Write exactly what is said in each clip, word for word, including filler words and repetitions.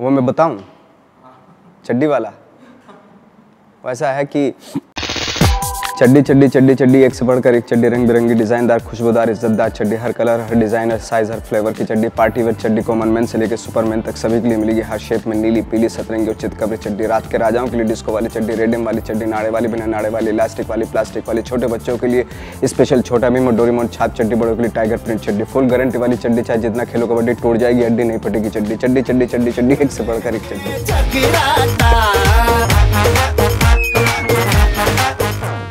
वो मैं बताऊं, चड्डी वाला वैसा है कि चड्डी चड्डी चड्डी चड्डी एक से बढ़कर एक चड्डी, रंग बिरंगी डिजाइनदार खुशबूदार इज्जतदार चड्डी, हर कलर हर डिजाइन हर साइज हर फ्लेवर की चड्डी, पार्टी वेयर चड्डी कॉमन मैन से लेकर सुपरमैन तक सभी के लिए मिलेगी, हर शेप में नीली पीली सतरंगी और चितकबरी चड्डी, रात के राजाओं के लिए डिस्को वाली चड्डी, रेडियम वाली चड्डी, नाड़े वाली बिना नाड़े वाली, इलास्टिक वाली प्लास्टिक वाली, छोटे बच्चों के लिए स्पेशल छोटा भीम और डोरेमोन छाप चड्डी, बड़ों के लिए टाइगर प्रिंट चड्डी, फुल गारंटी वाली चड्डी, चाहे जितना खेलो कबड्डी टूट जाएगी हड्डी नहीं फटेगी चड्डी, चड्डी चड्डी चड्डी चड्डी एक से बढ़कर एक चड्डी।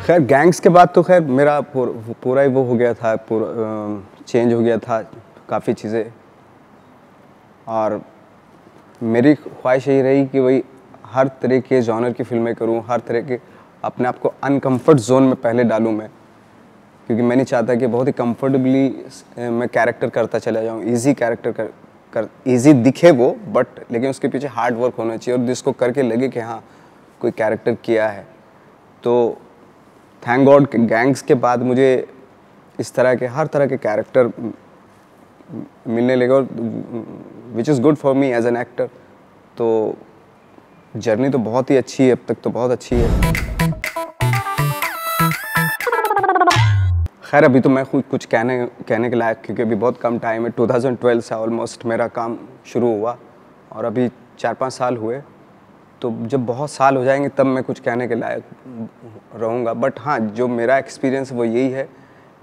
खैर गैंग्स के बाद तो खैर मेरा पूरा ही वो हो गया था, पूरा चेंज हो गया था काफ़ी चीज़ें, और मेरी ख्वाहिश यही रही कि वही हर तरह के जॉनर की फिल्में करूं, हर तरह के अपने आप को अनकम्फर्ट जोन में पहले डालूं मैं, क्योंकि मैं नहीं चाहता कि बहुत ही कंफर्टेबली मैं कैरेक्टर करता चला जाऊं, इजी कैरेक्टर कर, कर इजी दिखे वो, बट लेकिन उसके पीछे हार्ड वर्क होना चाहिए और जिसको करके लगे कि हाँ कोई कैरेक्टर किया है। तो थैंक गॉड गैंग्स के बाद मुझे इस तरह के हर तरह के कैरेक्टर मिलने लगे, और which is good for me as an actor. तो जर्नी तो बहुत ही अच्छी है अब तक, तो बहुत अच्छी है। खैर अभी तो मैं खुद कुछ कहने कहने के लायक, क्योंकि अभी बहुत कम टाइम है, दो हज़ार बारह से ऑलमोस्ट मेरा काम शुरू हुआ और अभी चार पाँच साल हुए, तो जब बहुत साल हो जाएंगे तब मैं कुछ कहने के लायक रहूँगा। बट हाँ, जो मेरा एक्सपीरियंस वो यही है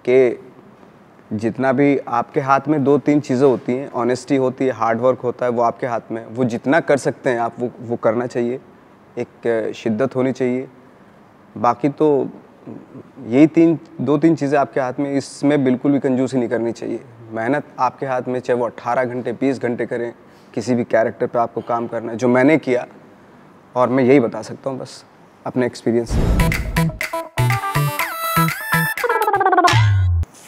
कि जितना भी आपके हाथ में दो तीन चीज़ें होती हैं, ऑनेस्टी होती है, हार्ड वर्क होता है, वो आपके हाथ में, वो जितना कर सकते हैं आप वो वो करना चाहिए, एक शिद्दत होनी चाहिए, बाकी तो यही तीन दो तीन चीज़ें आपके हाथ में, इसमें बिल्कुल भी कंजूसी नहीं करनी चाहिए। मेहनत आपके हाथ में, चाहे वो अट्ठारह घंटे बीस घंटे करें, किसी भी कैरेक्टर पर आपको काम करना है, जो मैंने किया, और मैं यही बता सकता हूँ बस अपने एक्सपीरियंस से।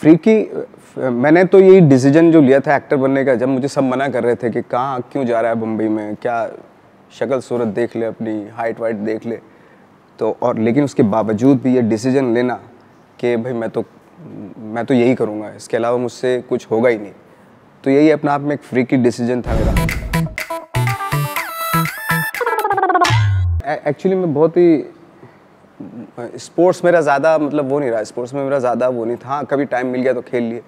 फ्रीकी मैंने तो यही डिसीजन जो लिया था एक्टर बनने का, जब मुझे सब मना कर रहे थे कि कहाँ क्यों जा रहा है बम्बई में, क्या शक्ल सूरत देख ले अपनी, हाइट वाइट देख ले, तो और लेकिन उसके बावजूद भी ये डिसीजन लेना कि भाई मैं तो मैं तो यही करूँगा, इसके अलावा मुझसे कुछ होगा ही नहीं, तो यही अपने आप में एक फ्रीकी डिसीजन था मेरा। एक्चुअली मैं बहुत ही स्पोर्ट्स मेरा ज़्यादा मतलब वो नहीं रहा, स्पोर्ट्स में मेरा ज़्यादा वो नहीं था, हाँ कभी टाइम मिल गया तो खेल लिए,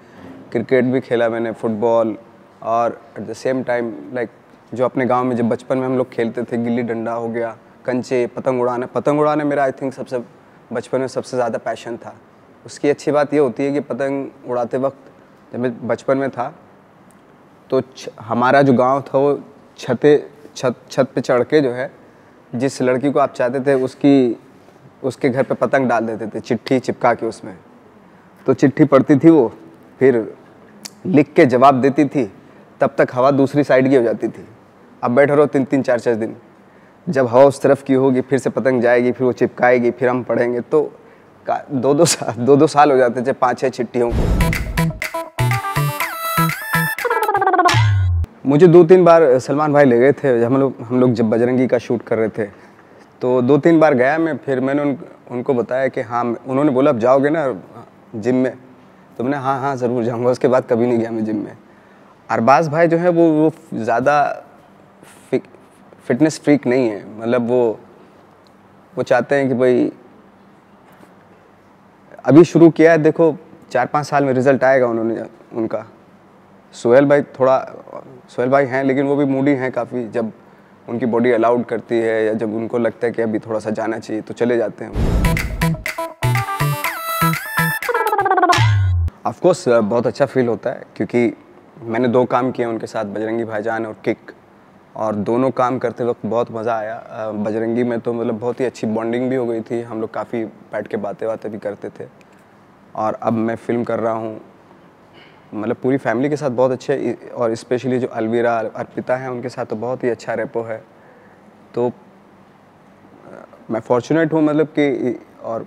क्रिकेट भी खेला मैंने, फुटबॉल, और at the same time like जो अपने गांव में जब बचपन में हम लोग खेलते थे, गिल्ली डंडा हो गया, कंचे, पतंग उड़ाना, पतंग उड़ाना मेरा आई थिंक सबसे बचपन में सबसे ज़्यादा पैशन था। उसकी अच्छी बात ये होती है कि पतंग उड़ाते वक्त जब मैं बचपन में था तो हमारा जो गाँव था वो छते छत छत पर चढ़ के जो है जिस लड़की को आप चाहते थे उसकी उसके घर पे पतंग डाल देते थे, चिट्ठी चिपका के उसमें, तो चिट्ठी पढ़ती थी वो, फिर लिख के जवाब देती थी, तब तक हवा दूसरी साइड की हो जाती थी, अब बैठे रहो तीन तीन चार चार दिन, जब हवा उस तरफ की होगी फिर से पतंग जाएगी, फिर वो चिपकाएगी, फिर हम पढ़ेंगे, तो दो दो साल दो दो साल हो जाते थे पाँच छः चिट्ठियों को। मुझे दो तीन बार सलमान भाई ले गए थे, हम लोग हम लोग जब बजरंगी का शूट कर रहे थे तो दो तीन बार गया मैं, फिर मैंने उन, उनको बताया कि हाँ, उन्होंने बोला अब जाओगे ना जिम में, तो मैंने हाँ हाँ ज़रूर जाऊंगा, उसके बाद कभी नहीं गया मैं जिम में। अरबाज भाई जो है वो वो ज़्यादा फि, फिटनेस फ्रीक नहीं है, मतलब वो वो चाहते हैं कि भाई अभी शुरू किया है, देखो चार पाँच साल में रिजल्ट आएगा उन्होंने उनका। सोहेल भाई थोड़ा सोहेल भाई हैं लेकिन वो भी मूडी हैं काफ़ी, जब उनकी बॉडी अलाउड करती है या जब उनको लगता है कि अभी थोड़ा सा जाना चाहिए तो चले जाते हैं। ऑफ कोर्स बहुत अच्छा फील होता है, क्योंकि मैंने दो काम किए उनके साथ, बजरंगी भाईजान और किक, और दोनों काम करते वक्त बहुत मज़ा आया। बजरंगी में तो मतलब बहुत ही अच्छी बॉन्डिंग भी हो गई थी, हम लोग काफ़ी बैठ के बातें बातें भी करते थे, और अब मैं फिल्म कर रहा हूँ, मतलब पूरी फैमिली के साथ बहुत अच्छे, और स्पेशली जो अलवीरा अर्पिता हैं उनके साथ तो बहुत ही अच्छा रेपो है। तो मैं फॉर्चुनेट हूँ मतलब कि, और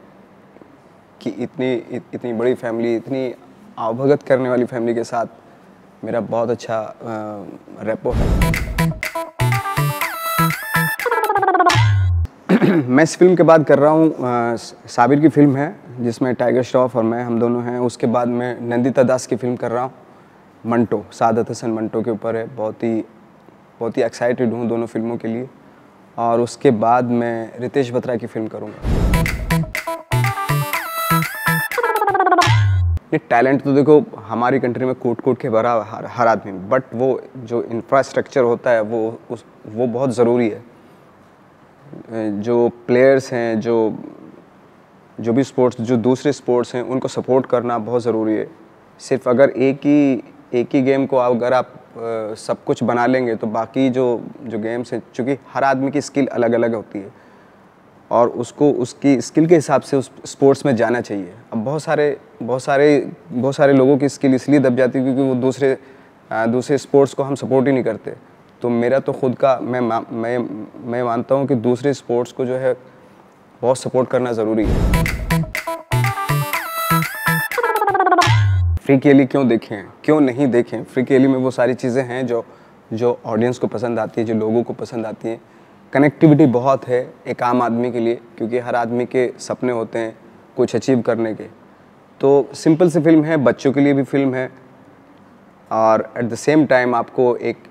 कि इतनी इतनी बड़ी फैमिली, इतनी आवभगत करने वाली फैमिली के साथ मेरा बहुत अच्छा रेपो है। मैं इस फिल्म के बाद कर रहा हूँ, साबिर की फिल्म है जिसमें टाइगर श्रॉफ और मैं हम दोनों हैं। उसके बाद मैं नंदिता दास की फिल्म कर रहा हूँ, मंटो, साद अतसन मंटो के ऊपर है, बहुत ही बहुत ही एक्साइटेड हूँ दोनों फिल्मों के लिए। और उसके बाद मैं रितेश भट्टराज की फिल्म करूँगा। टैलेंट तो देखो हमारी कंट्री में कोट कोट के भरा हर, हर आदमी, बट वो जो इंफ्रास्ट्रक्चर होता है वो उस वो बहुत ज़रूरी है। जो प्लेयर्स हैं, जो जो भी स्पोर्ट्स जो दूसरे स्पोर्ट्स हैं उनको सपोर्ट करना बहुत ज़रूरी है। सिर्फ अगर एक ही एक ही गेम को अगर आप आ, सब कुछ बना लेंगे तो बाकी जो जो गेम्स हैं, चूँकि हर आदमी की स्किल अलग अलग होती है और उसको उसकी स्किल के हिसाब से उस स्पोर्ट्स में जाना चाहिए। अब बहुत सारे बहुत सारे बहुत सारे लोगों की स्किल इसलिए दब जाती है क्योंकि वो दूसरे आ, दूसरे स्पोर्ट्स को हम सपोर्ट ही नहीं करते। तो मेरा तो खुद का मैं मैं मैं मानता हूँ कि दूसरे स्पोर्ट्स को जो है बहुत सपोर्ट करना ज़रूरी है। फ्रीकी अली क्यों देखें, क्यों नहीं देखें? फ्रीकी अली में वो सारी चीज़ें हैं जो जो ऑडियंस को पसंद आती है, जो लोगों को पसंद आती हैं। कनेक्टिविटी बहुत है एक आम आदमी के लिए, क्योंकि हर आदमी के सपने होते हैं कुछ अचीव करने के। तो सिंपल सी फिल्म है, बच्चों के लिए भी फिल्म है और एट द सेम टाइम आपको एक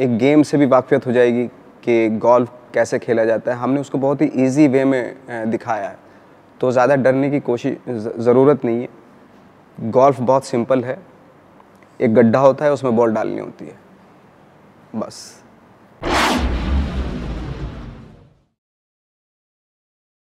एक गेम से भी वाकफियत हो जाएगी कि गोल्फ कैसे खेला जाता है। हमने उसको बहुत ही ईजी वे में दिखाया है, तो ज़्यादा डरने की कोशिश ज़रूरत नहीं है। गोल्फ बहुत सिंपल है, एक गड्ढा होता है उसमें बॉल डालनी होती है, बस।